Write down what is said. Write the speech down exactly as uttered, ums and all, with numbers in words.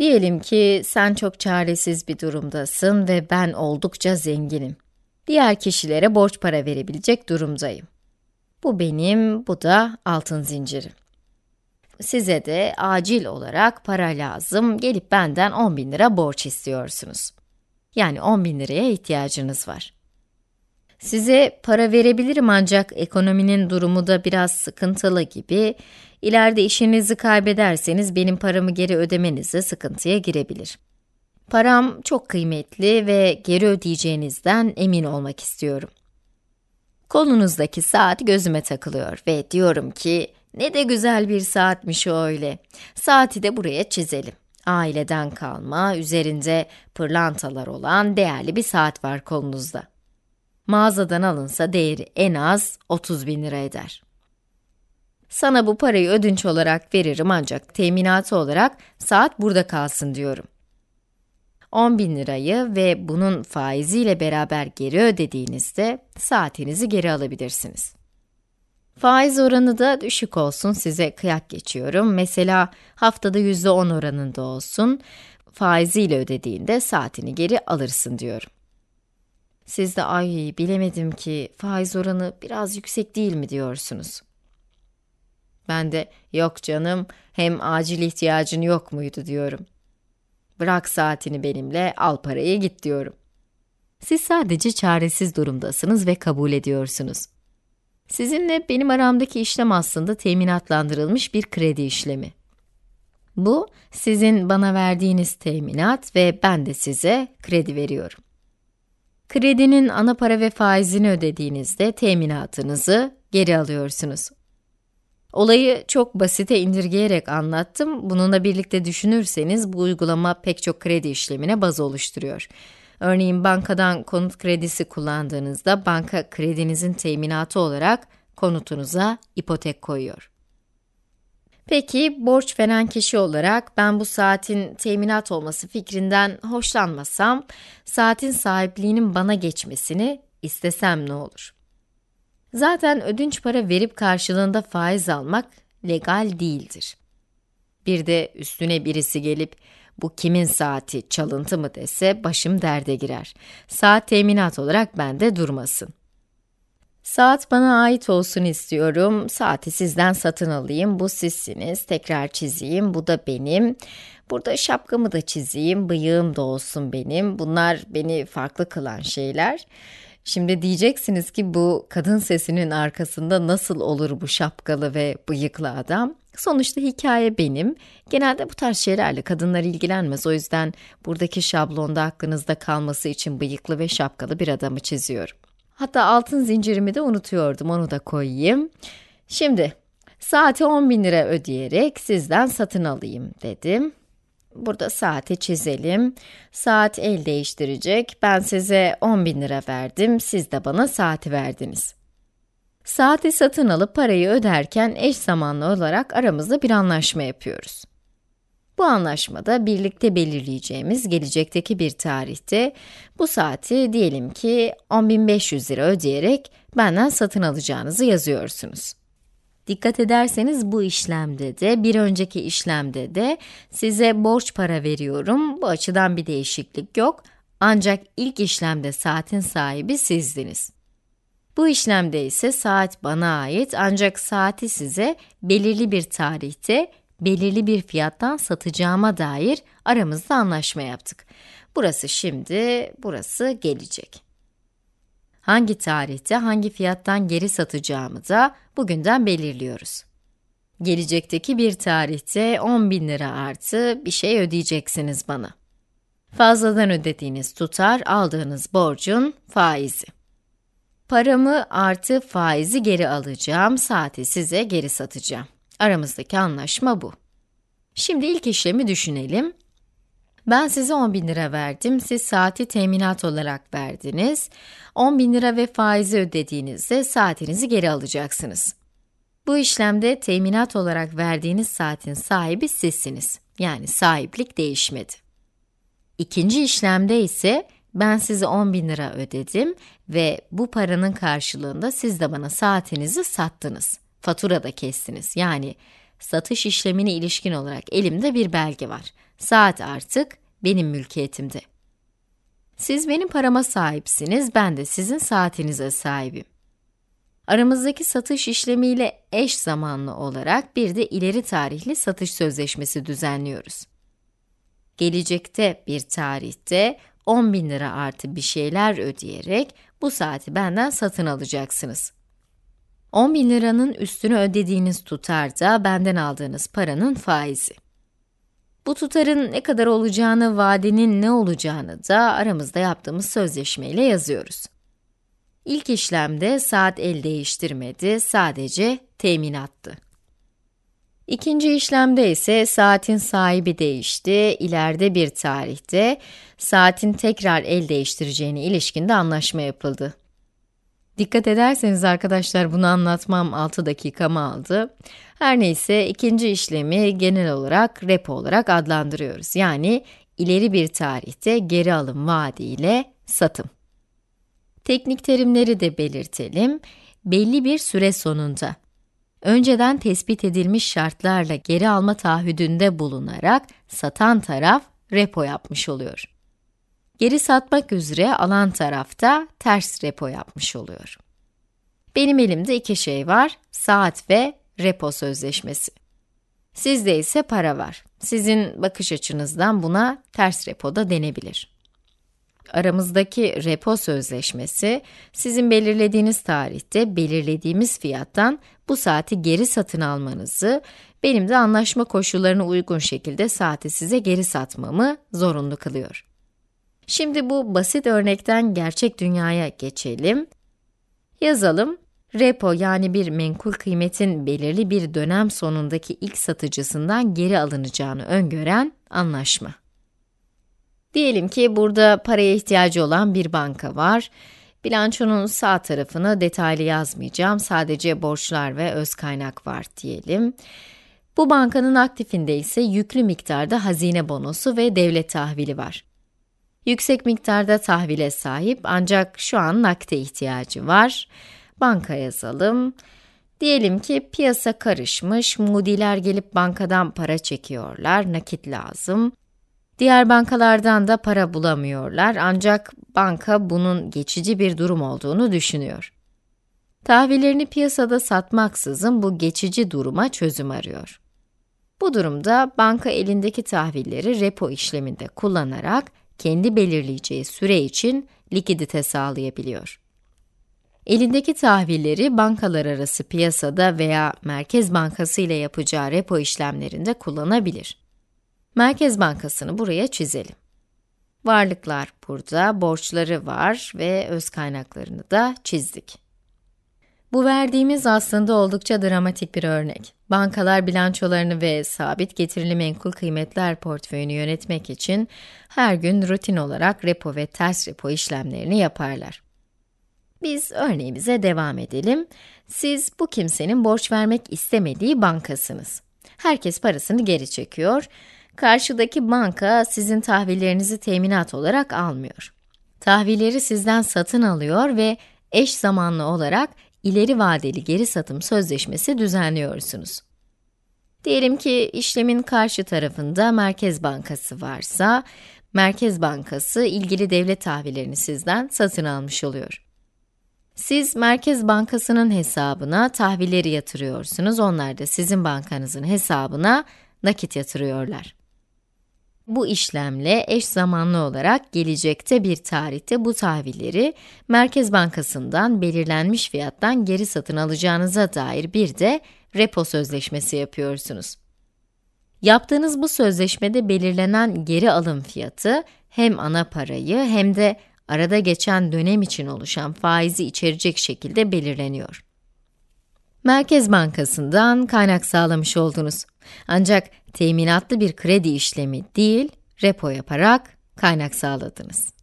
Diyelim ki sen çok çaresiz bir durumdasın ve ben oldukça zenginim. Diğer kişilere borç para verebilecek durumdayım. Bu benim, bu da altın zincirim. Size de acil olarak para lazım, gelip benden on bin lira borç istiyorsunuz. Yani on bin liraya ihtiyacınız var. Size para verebilirim ancak ekonominin durumu da biraz sıkıntılı gibi, ileride işinizi kaybederseniz benim paramı geri ödemeniz de sıkıntıya girebilir. Param çok kıymetli ve geri ödeyeceğinizden emin olmak istiyorum. Kolunuzdaki saat gözüme takılıyor ve diyorum ki, ne de güzel bir saatmiş öyle. Saati de buraya çizelim. Aileden kalma, üzerinde pırlantalar olan değerli bir saat var kolunuzda. Mağazadan alınsa değeri en az otuz bin lira eder. Sana bu parayı ödünç olarak veririm ancak teminatı olarak saat burada kalsın diyorum. on bin lirayı ve bunun faiziyle beraber geri ödediğinizde saatinizi geri alabilirsiniz. Faiz oranı da düşük olsun, size kıyak geçiyorum. Mesela haftada yüzde on oranında olsun, faiziyle ödediğinde saatini geri alırsın diyorum. Siz de ay bilemedim ki faiz oranı biraz yüksek değil mi diyorsunuz. Ben de yok canım, hem acil ihtiyacın yok muydu diyorum. Bırak saatini benimle, al parayı git diyorum. Siz sadece çaresiz durumdasınız ve kabul ediyorsunuz. Sizinle benim aramdaki işlem aslında teminatlandırılmış bir kredi işlemi. Bu, sizin bana verdiğiniz teminat ve ben de size kredi veriyorum. Kredinin ana para ve faizini ödediğinizde teminatınızı geri alıyorsunuz. Olayı çok basite indirgeyerek anlattım. Bununla birlikte düşünürseniz bu uygulama pek çok kredi işlemine baz oluşturuyor. Örneğin bankadan konut kredisi kullandığınızda banka kredinizin teminatı olarak konutunuza ipotek koyuyor. Peki borç veren kişi olarak ben bu saatin teminat olması fikrinden hoşlanmasam, saatin sahipliğinin bana geçmesini istesem ne olur? Zaten ödünç para verip karşılığında faiz almak legal değildir. Bir de üstüne birisi gelip bu kimin saati, çalıntı mı dese başım derde girer. Saat teminat olarak bende durmasın. Saat bana ait olsun istiyorum, saati sizden satın alayım, bu sizsiniz, tekrar çizeyim, bu da benim. Burada şapkamı da çizeyim, bıyığım da olsun benim, bunlar beni farklı kılan şeyler. Şimdi diyeceksiniz ki bu kadın sesinin arkasında nasıl olur bu şapkalı ve bıyıklı adam? Sonuçta hikaye benim. Genelde bu tarz şeylerle kadınlar ilgilenmez. O yüzden buradaki şablonda aklınızda kalması için bıyıklı ve şapkalı bir adamı çiziyorum. Hatta altın zincirimi de unutuyordum, onu da koyayım. Şimdi saati on bin lira ödeyerek sizden satın alayım dedim. Burada saati çizelim. Saat el değiştirecek. Ben size on bin lira verdim. Siz de bana saati verdiniz. Saati satın alıp parayı öderken eş zamanlı olarak aramızda bir anlaşma yapıyoruz. Bu anlaşmada birlikte belirleyeceğimiz gelecekteki bir tarihte bu saati diyelim ki on bin beş yüz lira ödeyerek benden satın alacağınızı yazıyorsunuz. Dikkat ederseniz bu işlemde de, bir önceki işlemde de size borç para veriyorum, bu açıdan bir değişiklik yok. Ancak ilk işlemde saatin sahibi sizdiniz. Bu işlemde ise saat bana ait, ancak saati size belirli bir tarihte, belirli bir fiyattan satacağıma dair aramızda anlaşma yaptık. Burası şimdi, burası gelecek. Hangi tarihte, hangi fiyattan geri satacağımı da bugünden belirliyoruz. Gelecekteki bir tarihte on bin lira artı bir şey ödeyeceksiniz bana. Fazladan ödediğiniz tutar, aldığınız borcun faizi. Paramı artı faizi geri alacağım, saati size geri satacağım. Aramızdaki anlaşma bu. Şimdi ilk işlemi düşünelim. Ben size on bin lira verdim, siz saati teminat olarak verdiniz. on bin lira ve faizi ödediğinizde saatinizi geri alacaksınız. Bu işlemde teminat olarak verdiğiniz saatin sahibi sizsiniz. Yani sahiplik değişmedi. İkinci işlemde ise ben size on bin lira ödedim ve bu paranın karşılığında siz de bana saatinizi sattınız. Fatura da kestiniz. Yani satış işlemine ilişkin olarak elimde bir belge var. Saat artık benim mülkiyetimde. Siz benim parama sahipsiniz, ben de sizin saatinize sahibim. Aramızdaki satış işlemiyle eş zamanlı olarak bir de ileri tarihli satış sözleşmesi düzenliyoruz. Gelecekte bir tarihte on bin lira artı bir şeyler ödeyerek bu saati benden satın alacaksınız. on bin liranın üstünü ödediğiniz tutar da benden aldığınız paranın faizi. Bu tutarın ne kadar olacağını, vadenin ne olacağını da aramızda yaptığımız sözleşmeyle yazıyoruz. İlk işlemde saat el değiştirmedi, sadece teminattı. İkinci işlemde ise saatin sahibi değişti, ileride bir tarihte saatin tekrar el değiştireceğine ilişkin de anlaşma yapıldı. Dikkat ederseniz arkadaşlar, bunu anlatmam altı dakikamı aldı. Her neyse, ikinci işlemi genel olarak repo olarak adlandırıyoruz. Yani ileri bir tarihte geri alım vaadi ile satım. Teknik terimleri de belirtelim. Belli bir süre sonunda, önceden tespit edilmiş şartlarla geri alma taahhüdünde bulunarak satan taraf repo yapmış oluyor. Geri satmak üzere alan taraf da ters repo yapmış oluyor. Benim elimde iki şey var, saat ve repo sözleşmesi. Sizde ise para var. Sizin bakış açınızdan buna ters repo da denebilir. Aramızdaki repo sözleşmesi, sizin belirlediğiniz tarihte belirlediğimiz fiyattan bu saati geri satın almanızı, benim de anlaşma koşullarına uygun şekilde saati size geri satmamı zorunlu kılıyor. Şimdi bu basit örnekten gerçek dünyaya geçelim. Yazalım, repo yani bir menkul kıymetin belirli bir dönem sonundaki ilk satıcısından geri alınacağını öngören anlaşma. Diyelim ki burada paraya ihtiyacı olan bir banka var. Bilançonun sağ tarafını detaylı yazmayacağım, sadece borçlar ve öz kaynak var diyelim. Bu bankanın aktifinde ise yüklü miktarda hazine bonosu ve devlet tahvili var. Yüksek miktarda tahvile sahip ancak şu an nakde ihtiyacı var. Banka yazalım. Diyelim ki piyasa karışmış, mudiler gelip bankadan para çekiyorlar, nakit lazım. Diğer bankalardan da para bulamıyorlar ancak banka bunun geçici bir durum olduğunu düşünüyor. Tahvillerini piyasada satmaksızın bu geçici duruma çözüm arıyor. Bu durumda banka elindeki tahvilleri repo işleminde kullanarak kendi belirleyeceği süre için likidite sağlayabiliyor. Elindeki tahvilleri bankalar arası piyasada veya Merkez Bankası ile yapacağı repo işlemlerinde kullanabilir. Merkez Bankası'nı buraya çizelim. Varlıklar burada, borçları var ve öz kaynaklarını da çizdik. Bu verdiğimiz aslında oldukça dramatik bir örnek. Bankalar bilançolarını ve sabit getirili menkul kıymetler portföyünü yönetmek için her gün rutin olarak repo ve ters repo işlemlerini yaparlar. Biz örneğimize devam edelim. Siz bu kimsenin borç vermek istemediği bankasınız. Herkes parasını geri çekiyor. Karşıdaki banka sizin tahvillerinizi teminat olarak almıyor. Tahvilleri sizden satın alıyor ve eş zamanlı olarak ileri vadeli geri satım sözleşmesi düzenliyorsunuz. Diyelim ki işlemin karşı tarafında Merkez Bankası varsa, Merkez Bankası ilgili devlet tahvillerini sizden satın almış oluyor. Siz Merkez Bankası'nın hesabına tahvilleri yatırıyorsunuz, onlar da sizin bankanızın hesabına nakit yatırıyorlar. Bu işlemle eş zamanlı olarak gelecekte bir tarihte bu tahvilleri Merkez Bankası'ndan belirlenmiş fiyattan geri satın alacağınıza dair bir de repo sözleşmesi yapıyorsunuz. Yaptığınız bu sözleşmede belirlenen geri alım fiyatı hem ana parayı hem de arada geçen dönem için oluşan faizi içerecek şekilde belirleniyor. Merkez Bankası'ndan kaynak sağlamış oldunuz. Ancak teminatlı bir kredi işlemi değil, repo yaparak kaynak sağladınız.